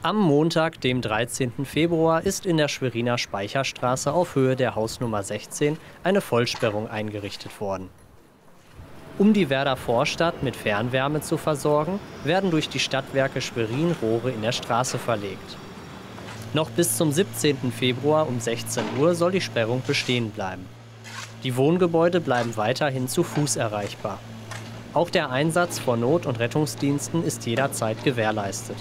Am Montag, dem 13. Februar, ist in der Schweriner Speicherstraße auf Höhe der Hausnummer 16 eine Vollsperrung eingerichtet worden. Um die Werdervorstadt mit Fernwärme zu versorgen, werden durch die Stadtwerke Schwerin Rohre in der Straße verlegt. Noch bis zum 17. Februar um 16 Uhr soll die Sperrung bestehen bleiben. Die Wohngebäude bleiben weiterhin zu Fuß erreichbar. Auch der Einsatz von Not- und Rettungsdiensten ist jederzeit gewährleistet.